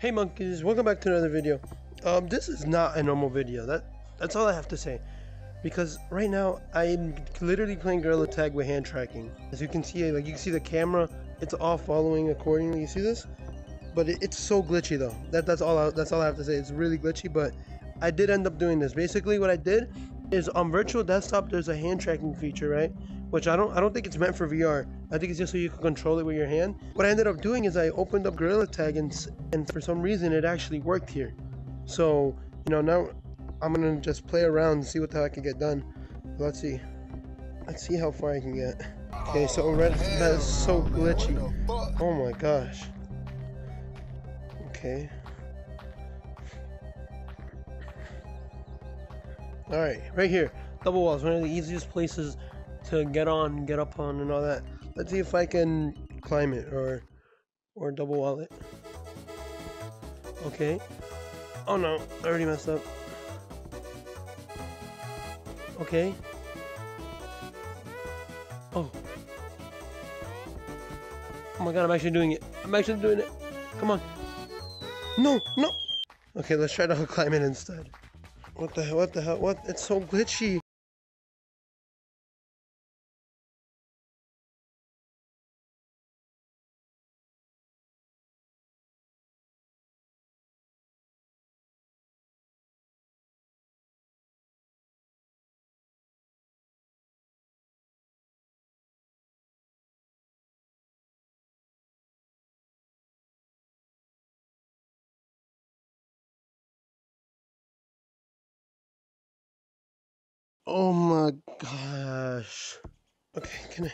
Hey monkeys, welcome back to another video. This is not a normal video. That's all I have to say, because right now I'm literally playing Gorilla Tag with hand tracking. As you can see, like, you can see the camera, it's all following accordingly. You see this? But it's so glitchy though. That's all I have to say. It's really glitchy, but I did end up doing this. Basically what I did is, on Virtual Desktop there's a hand tracking feature, right? Which I don't think it's meant for VR. I think it's just so you can control it with your hand. What I ended up doing is I opened up Gorilla Tag and for some reason it actually worked here. So, you know, now I'm gonna just play around and see what the heck I can get done. Let's see how far I can get. Okay, so that is so glitchy. Oh my gosh. Okay. All right, right here, double walls, one of the easiest places to get up on and all that. Let's see if I can climb it or double wall it. Okay. Oh no, I already messed up. Okay. Oh my god, I'm actually doing it. Come on. No. Okay, let's try to climb it instead. What the hell, it's so glitchy. Oh my gosh. Okay,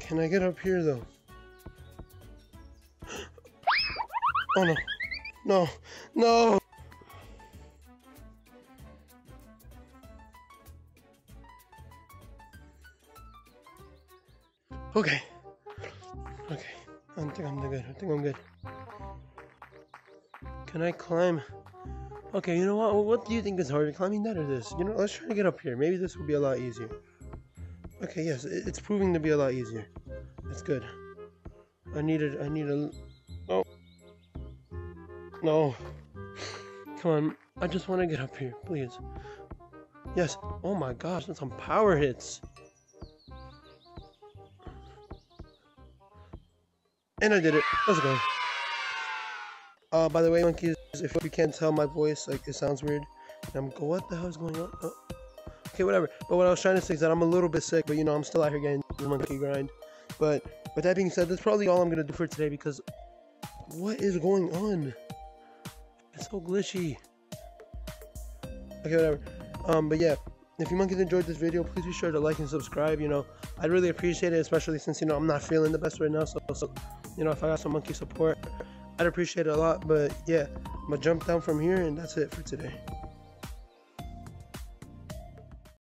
can I get up here though? Oh no. No. Okay. I think I'm good. Can I climb? Okay, you know what? What do you think is harder, climbing that or this? You know, let's try to get up here. Maybe this will be a lot easier. Okay, yes, it's proving to be a lot easier. That's good. I needed. Oh. No. Come on. I just want to get up here, please. Yes. Oh my gosh, that's some power hits. And I did it. Let's go. By the way, monkeys, if you can't tell my voice, like, it sounds weird. And I'm going, what the hell is going on? Oh. Okay, whatever. But what I was trying to say is that I'm a little bit sick, but you know, I'm still out here getting the monkey grind. But with that being said, that's probably all I'm gonna do for today, because what is going on? It's so glitchy. Okay, whatever. But yeah, if you monkeys enjoyed this video, please be sure to like and subscribe. You know, I'd really appreciate it, especially since, you know, I'm not feeling the best right now. So you know, if I got some monkey support, I'd appreciate it a lot. But yeah, I'm gonna jump down from here, and that's it for today.